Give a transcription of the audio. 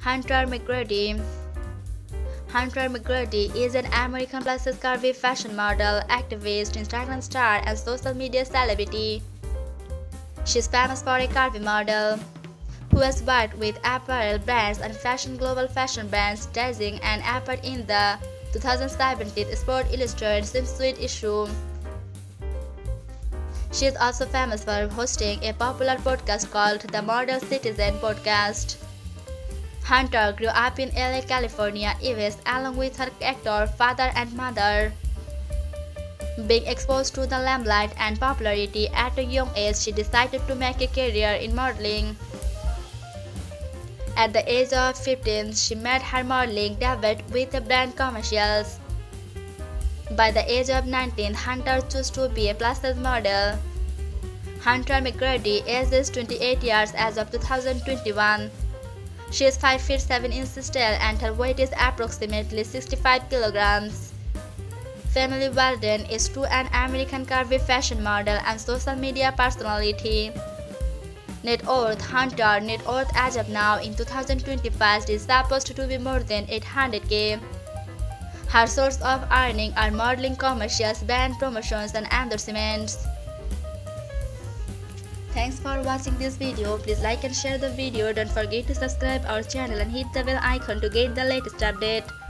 Hunter McGrady. Hunter McGrady is an American plus-size curvy fashion model, activist, Instagram star, and social media celebrity. She's famous for a curvy model who has worked with apparel brands and global fashion brands, staging and appeared in the 2017 Sport Illustrated Swimsuit Issue. She is also famous for hosting a popular podcast called The Model Citizen Podcast. Hunter grew up in LA, California, US, along with her actor father and mother. Being exposed to the limelight and popularity at a young age, she decided to make a career in modeling. At the age of 15, she made her modeling debut with the brand commercials. By the age of 19, Hunter chose to be a plus-size model. Hunter McGrady ages 28 years as of 2021. She is 5'7" tall and her weight is approximately 65 kilograms. Family Walden is too an American curvy fashion model and social media personality. Net worth. Hunter net worth as of now in 2025 is supposed to be more than $800K. Her sources of earning are modeling, commercials, brand promotions, and endorsements. Thanks for watching this video. Please like and share the video. Don't forget to subscribe our channel and hit the bell icon to get the latest update.